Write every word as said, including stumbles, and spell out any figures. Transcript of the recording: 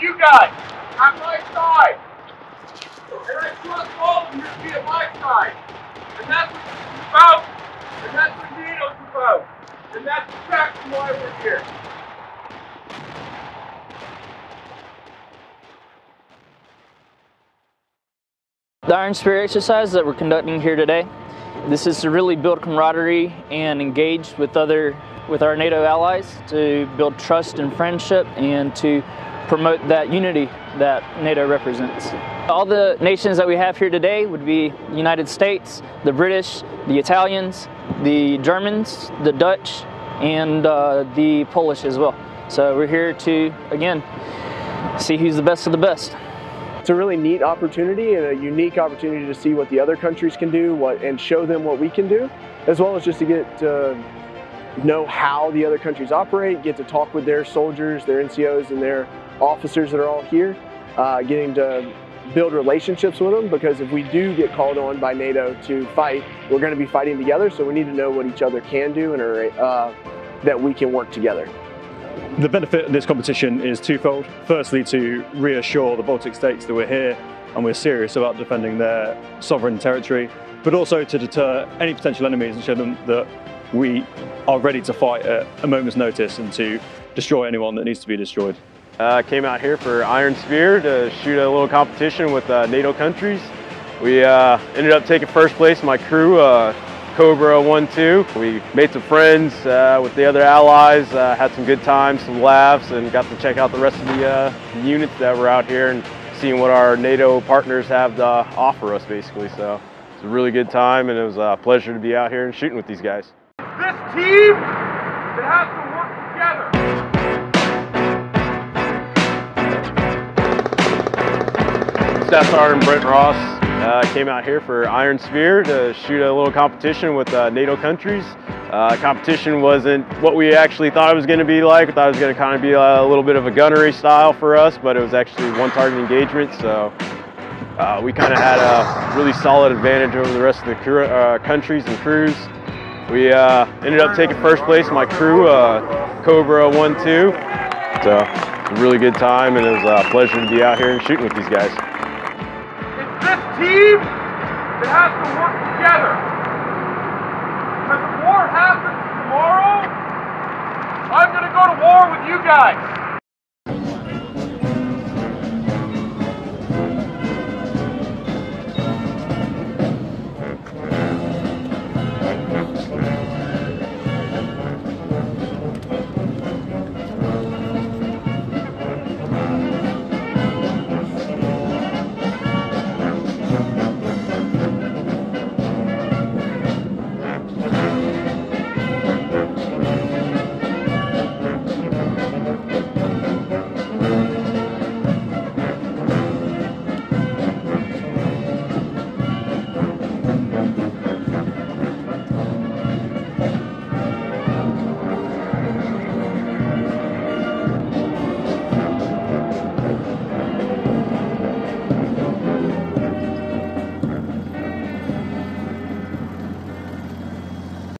You guys, on my side. And I trust all of you to be at my side. And that's what this is about. And that's what NATO's about. And that's exactly why we're here. The Iron Spear exercise that we're conducting here today, this is to really build camaraderie and engage with other, with our NATO allies, to build trust and friendship and to promote that unity that NATO represents. All the nations that we have here today would be the United States, the British, the Italians, the Germans, the Dutch, and uh, the Polish as well. So we're here to, again, see who's the best of the best. It's a really neat opportunity and a unique opportunity to see what the other countries can do what, and show them what we can do, as well as just to get to know how the other countries operate, get to talk with their soldiers, their N C Os, and their officers that are all here, uh, getting to build relationships with them, because if we do get called on by NATO to fight, we're going to be fighting together, so we need to know what each other can do and are, uh, that we can work together. The benefit of this competition is twofold. Firstly, to reassure the Baltic states that we're here and we're serious about defending their sovereign territory, but also to deter any potential enemies and show them that we are ready to fight at a moment's notice and to destroy anyone that needs to be destroyed. I uh, came out here for Iron Spear to shoot a little competition with uh, NATO countries. We uh, ended up taking first place in my crew, uh, Cobra one two. We made some friends uh, with the other allies, uh, had some good times, some laughs, and got to check out the rest of the uh, units that were out here and seeing what our NATO partners have to offer us, basically. So it's a really good time, and it was a pleasure to be out here and shooting with these guys. This team that has to work together. Staff Sergeant Brent Ross uh, came out here for Iron Spear to shoot a little competition with uh, NATO countries. Uh, competition wasn't what we actually thought it was going to be like. We thought it was going to kind of be a little bit of a gunnery style for us, but it was actually one target engagement, so uh, we kind of had a really solid advantage over the rest of the crew, uh, countries and crews. We uh, ended up taking first place in my crew, uh, Cobra one two. So it was a really good time, and it was a pleasure to be out here and shooting with these guys. This team that has to work together. Because if war happens tomorrow, I'm going to go to war with you guys.